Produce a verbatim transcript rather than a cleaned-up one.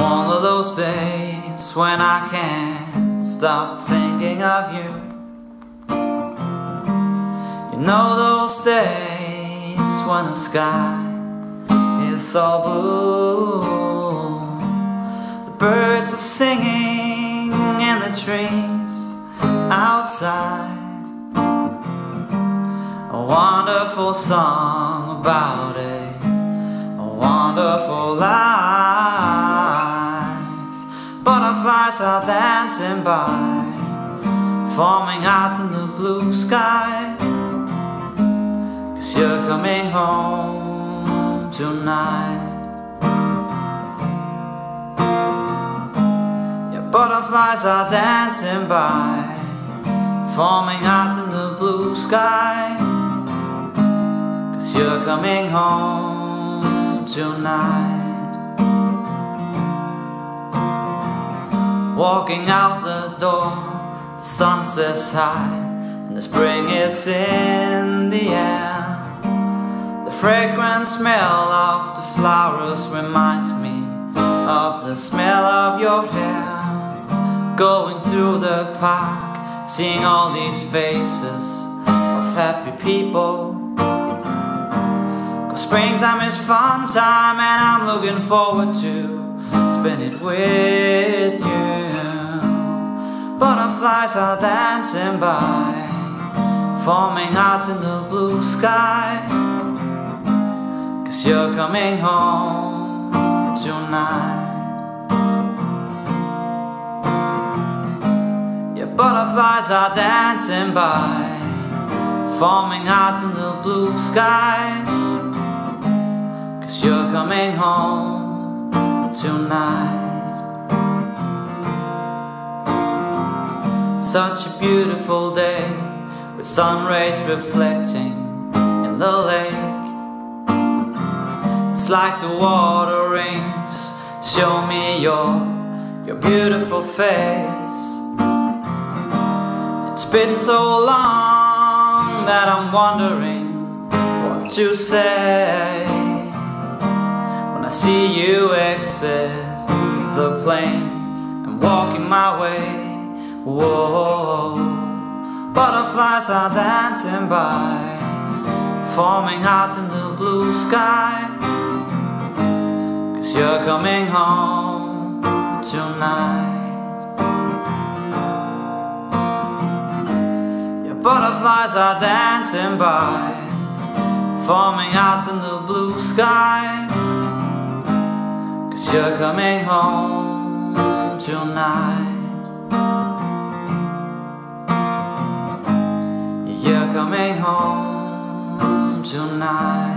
One of those days when I can't stop thinking of you. You know those days when the sky is all blue, the birds are singing in the trees outside, a wonderful song about it, a wonderful life. Butterflies are dancing by, forming out in the blue sky, 'cause you're coming home tonight. Yeah, butterflies are dancing by, forming out in the blue sky, 'cause you're coming home tonight. Walking out the door, the sun says hi, and the spring is in the air. The fragrant smell of the flowers reminds me of the smell of your hair. Going through the park, seeing all these faces of happy people, 'cause springtime is fun time and I'm looking forward to spend it with you. Butterflies are dancing by, forming hearts in the blue sky, 'cause you're coming home tonight. Yeah, butterflies are dancing by, forming hearts in the blue sky, 'cause you're coming home tonight. Such a beautiful day, with sun rays reflecting in the lake. It's like the water rings, show me your, your beautiful face. It's been so long that I'm wondering what to say. I see you exit the plane and walking my way. Whoa, butterflies are dancing by, forming hearts in the blue sky, 'cause you're coming home tonight. Your butterflies are dancing by, forming hearts in the blue sky, 'cause you're coming home tonight. You're coming home tonight.